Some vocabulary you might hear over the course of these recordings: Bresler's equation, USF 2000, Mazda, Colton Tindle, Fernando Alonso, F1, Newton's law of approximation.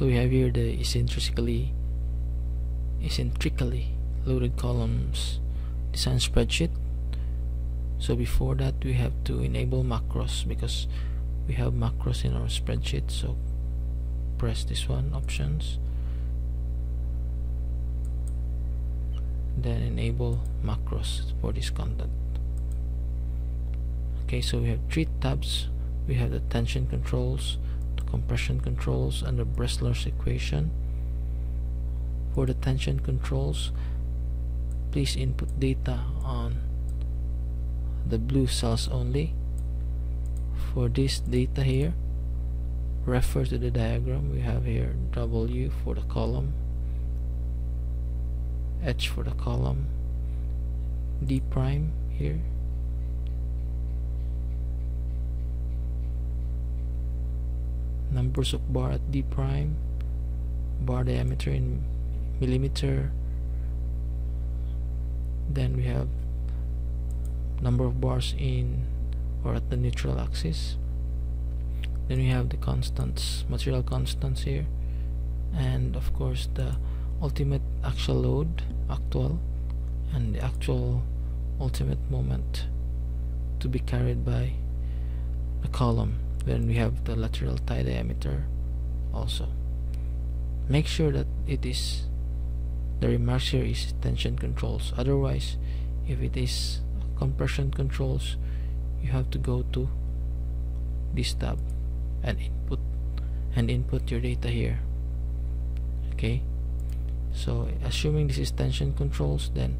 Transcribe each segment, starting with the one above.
So we have here the eccentrically loaded columns design spreadsheet. So before that we have to enable macros because we have macros in our spreadsheet. So press this one, options, then enable macros for this content. Okay, so we have three tabs. We have the tension controls, the compression controls, and the Bresler's equation. For the tension controls, please input data on the blue cells only. For this data here, refer to the diagram. We have here W for the column, H for the column, D prime here, numbers of bar at D prime, bar diameter in millimeter, then we have number of bars in or at the neutral axis, then we have the constants, material constants here, and of course the ultimate axial load, actual, and the actual ultimate moment to be carried by the column. Then we have the lateral tie diameter also. Make sure that it is, the remarks here is tension controls, otherwise if it is compression controls you have to go to this tab and input your data here. Okay, so assuming this is tension controls, then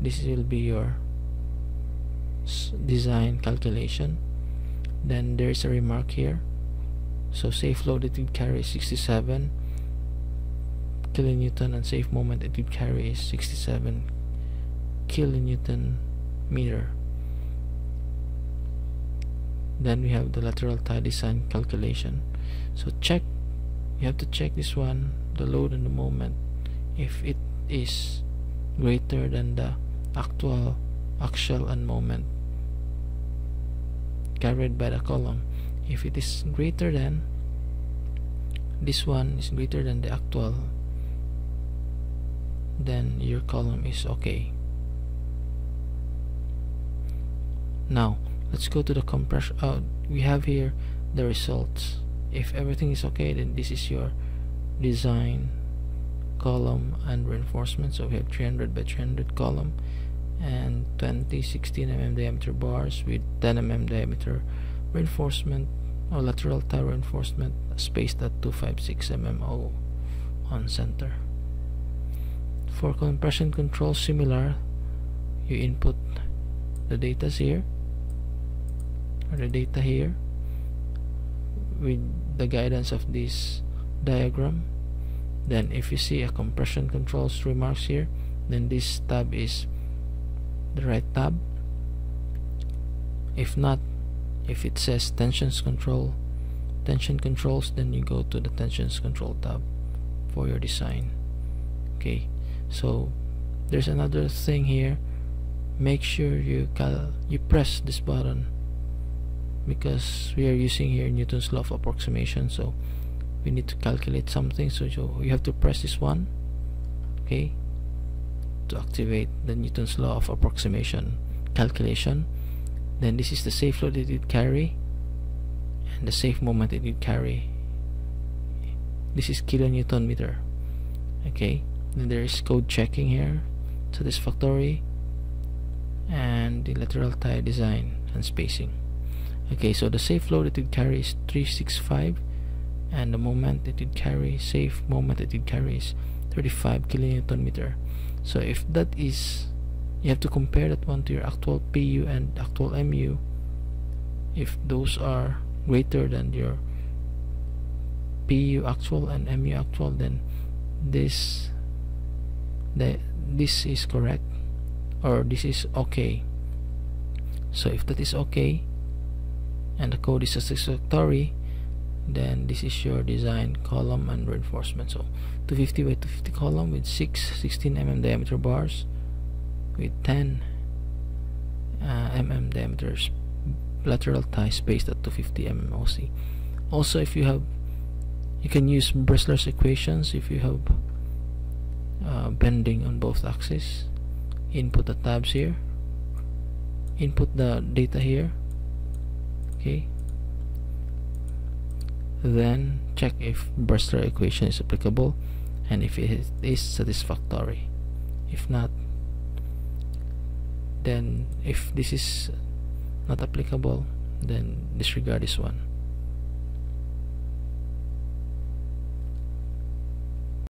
this will be your design calculation. Then there is a remark here. So safe load it would carry is 67 kilonewton and safe moment it would carry is 67 kilonewton meter. Then we have the lateral tie design calculation. So check, you have to check this one, the load and the moment, if it is greater than the actual axial and moment carried by the column. If it is greater than, this one is greater than the actual, then your column is okay. Now let's go to the compression. We have here the results. If everything is okay, then this is your design column and reinforcement. So we have 300 by 300 column and 20 16mm diameter bars with 10mm diameter reinforcement or lateral tie reinforcement spaced at 256mm on center. For compression control, similar, you input the data here with the guidance of this diagram. Then if you see a compression controls remarks here, then this tab is the right tab. If not, if it says tension controls, then you go to the tensions control tab for your design. Okay, so there's another thing here. Make sure you press this button because we are using here Newton's law of approximation, so we need to calculate something, so you have to press this one, okay, to activate the Newton's law of approximation calculation. Then this is the safe load it did carry and the safe moment it did carry. This is kilonewton meter. Okay, then there is code checking here, satisfactory, and the lateral tie design and spacing. Okay, so the safe load it did carry is 365 and the moment it did carry, safe moment it did carry, is 35 kilonewton meter. So if that is, you have to compare that one to your actual PU and actual MU. If those are greater than your PU actual and MU actual, then this is correct, or this is okay. So if that is okay and the code is satisfactory, then this is your design column and reinforcement. So 250 by 250 column with 16mm diameter bars with 10mm diameters lateral tie spaced at 250mm OC. Also, if you have You can use Bresler's equations if you have bending on both axes. Input the tabs here, input the data here, okay, then check if Bresler's equation is applicable and if it is satisfactory. If not, then if this is not applicable, then disregard this one.